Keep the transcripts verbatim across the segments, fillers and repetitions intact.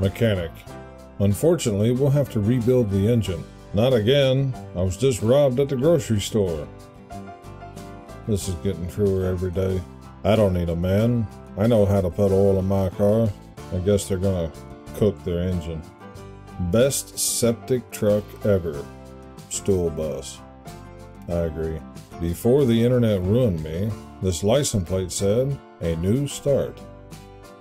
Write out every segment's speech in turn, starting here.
Mechanic. Unfortunately, we'll have to rebuild the engine. Not again. I was just robbed at the grocery store. This is getting truer every day. I don't need a man. I know how to put oil in my car. I guess they're gonna cook their engine. Best septic truck ever. Stool bus. I agree. Before the internet ruined me, this license plate said, a new start.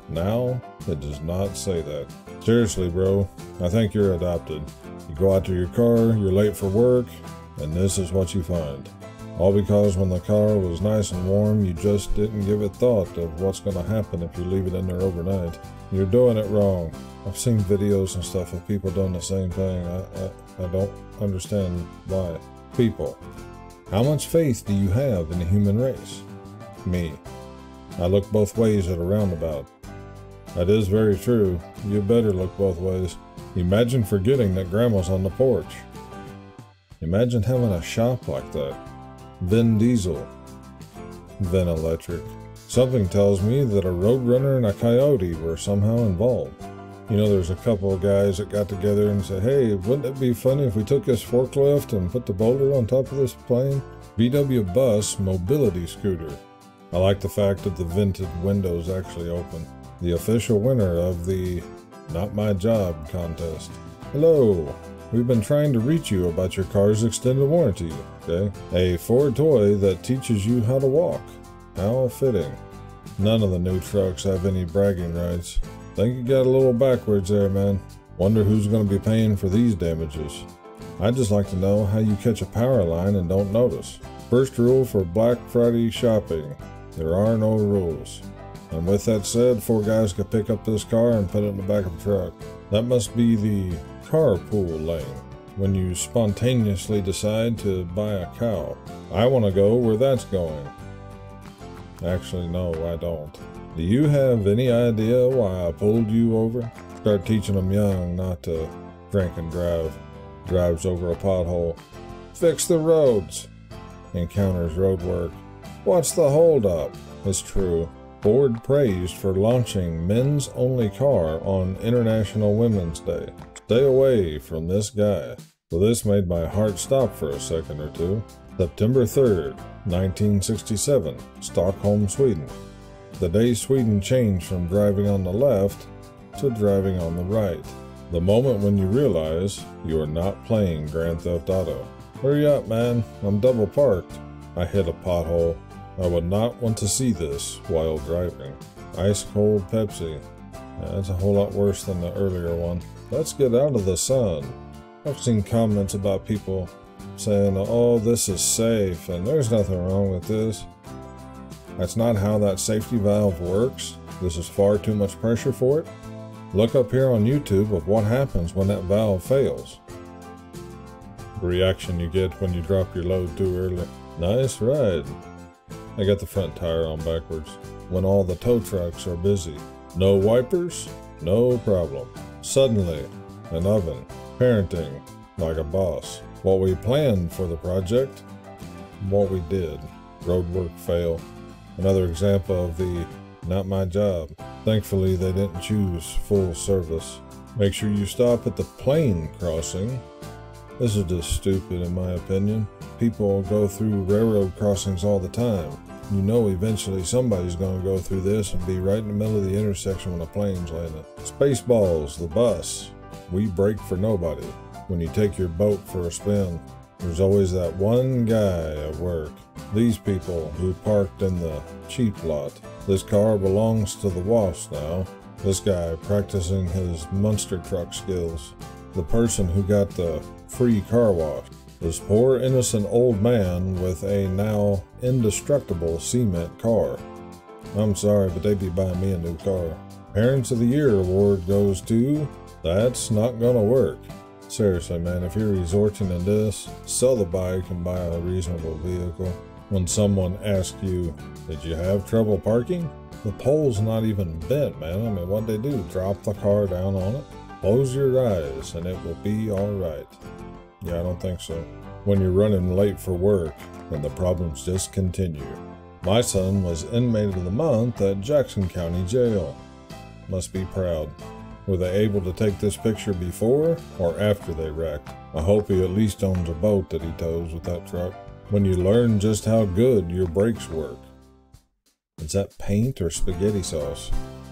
Now, it does not say that. Seriously, bro, I think you're adopted. You go out to your car, you're late for work, and this is what you find. All because when the car was nice and warm, you just didn't give it thought of what's going to happen if you leave it in there overnight. You're doing it wrong. I've seen videos and stuff of people doing the same thing. I, I, I don't understand why. People. How much faith do you have in the human race? Me. I look both ways at a roundabout. That is very true. You better look both ways. Imagine forgetting that grandma's on the porch. Imagine having a shop like that. Vin Diesel. Vin Electric. Something tells me that a roadrunner and a coyote were somehow involved. You know, there's a couple of guys that got together and said, hey, wouldn't it be funny if we took this forklift and put the boulder on top of this plane? V W Bus mobility scooter. I like the fact that the vented windows actually open. The official winner of the Not My Job contest. Hello. We've been trying to reach you about your car's extended warranty, okay? A Ford toy that teaches you how to walk. How fitting. None of the new trucks have any bragging rights. Think you got a little backwards there, man. Wonder who's going to be paying for these damages. I'd just like to know how you catch a power line and don't notice. First rule for Black Friday shopping. There are no rules. And with that said, four guys could pick up this car and put it in the back of a truck. That must be the carpool lane, when you spontaneously decide to buy a cow. I want to go where that's going. Actually, no, I don't. Do you have any idea why I pulled you over? Start teaching them young not to drink and drive. Drives over a pothole. Fix the roads. Encounters road work. What's the holdup? It's true. Ford praised for launching men's only car on International Women's Day. Stay away from this guy. Well, this made my heart stop for a second or two. September third, nineteen sixty-seven, Stockholm, Sweden. The day Sweden changed from driving on the left to driving on the right. The moment when you realize you are not playing Grand Theft Auto. Hurry up, man. I'm double parked. I hit a pothole. I would not want to see this while driving. Ice cold Pepsi. That's a whole lot worse than the earlier one. Let's get out of the sun. I've seen comments about people saying, oh, this is safe and there's nothing wrong with this. That's not how that safety valve works. This is far too much pressure for it. Look up here on YouTube of what happens when that valve fails. The reaction you get when you drop your load too early. Nice ride. I got the front tire on backwards. When all the tow trucks are busy. No wipers? No problem. Suddenly, an oven. Parenting, like a boss. What we planned for the project, what we did. Roadwork fail. Another example of the not my job. Thankfully, they didn't choose full service. Make sure you stop at the plane crossing. This is just stupid in my opinion. People go through railroad crossings all the time. You know eventually somebody's going to go through this and be right in the middle of the intersection when a plane's landing. Spaceballs, the bus. We brake for nobody. When you take your boat for a spin, there's always that one guy at work. These people who parked in the cheap lot. This car belongs to the WASP now. This guy practicing his monster truck skills. The person who got the free car wash. This poor innocent old man with a now indestructible cement car. I'm sorry, but they'd be buying me a new car. Parents of the Year award goes to... That's not gonna work. Seriously, man, if you're resorting to this, sell the bike and buy a reasonable vehicle. When someone asks you, did you have trouble parking? The pole's not even bent, man. I mean, what'd they do? Drop the car down on it? Close your eyes and it will be all right. Yeah, I don't think so. When you're running late for work, then the problems just continue. My son was inmate of the month at Jackson County Jail. Must be proud. Were they able to take this picture before or after they wrecked? I hope he at least owns a boat that he tows with that truck. When you learn just how good your brakes work. Is that paint or spaghetti sauce?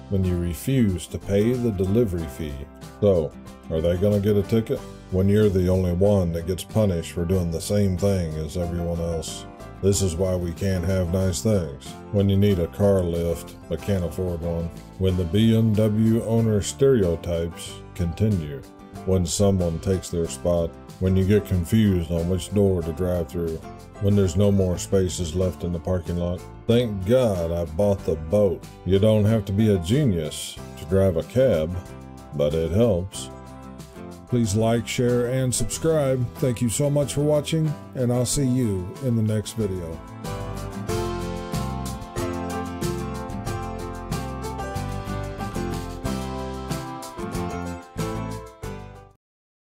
When you refuse to pay the delivery fee. So, are they gonna get a ticket? When you're the only one that gets punished for doing the same thing as everyone else. This is why we can't have nice things. When you need a car lift, but can't afford one. When the B M W owner stereotypes continue. When someone takes their spot. When you get confused on which door to drive through. When there's no more spaces left in the parking lot. Thank God I bought the boat. You don't have to be a genius to drive a cab, but it helps. Please like, share, and subscribe. Thank you so much for watching, and I'll see you in the next video.